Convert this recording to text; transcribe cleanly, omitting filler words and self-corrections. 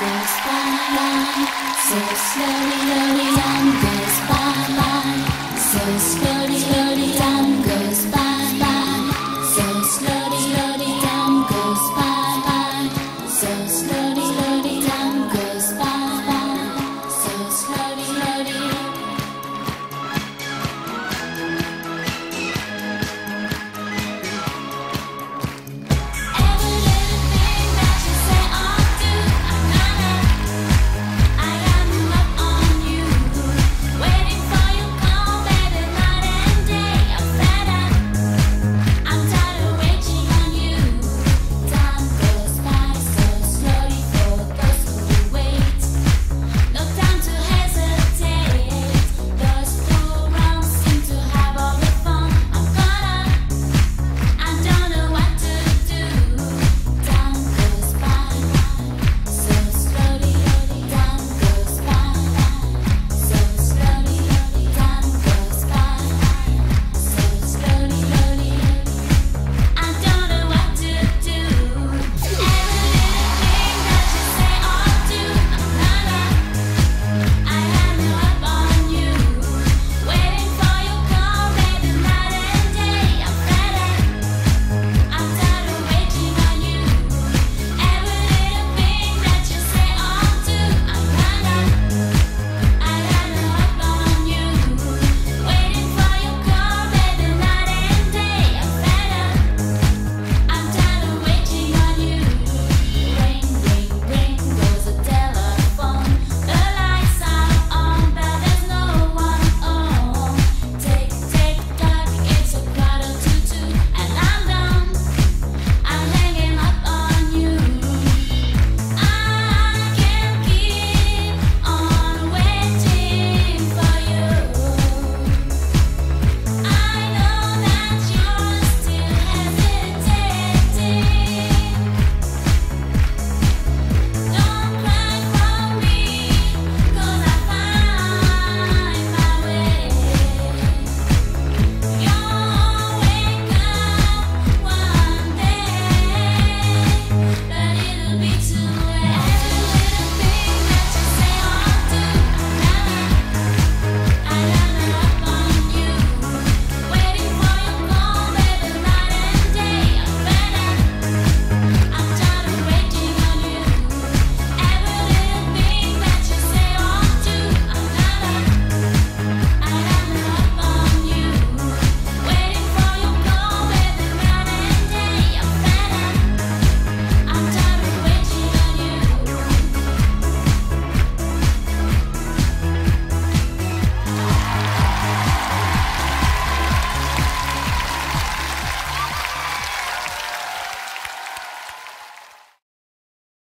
goes by, so slowly, slowly, time goes by, so slowly.